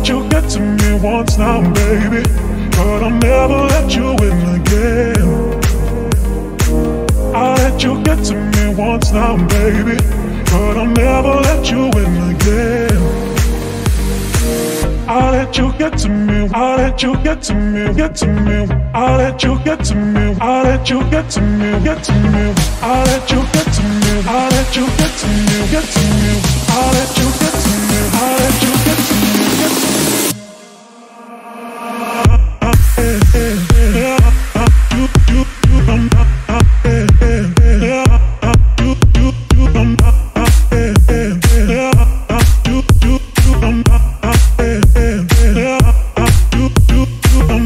let you get to me once now, baby, but I'll never let you in again. I let you get to me once now, baby, but I'll never let you in again. I let you get to me, I let you get to me, get to me. I let you get to me, I let you get to me, get to me. I let you get to me, I let you get to me, get to me. I let you get to me, I let you get to me, get to me.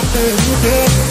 Abejude.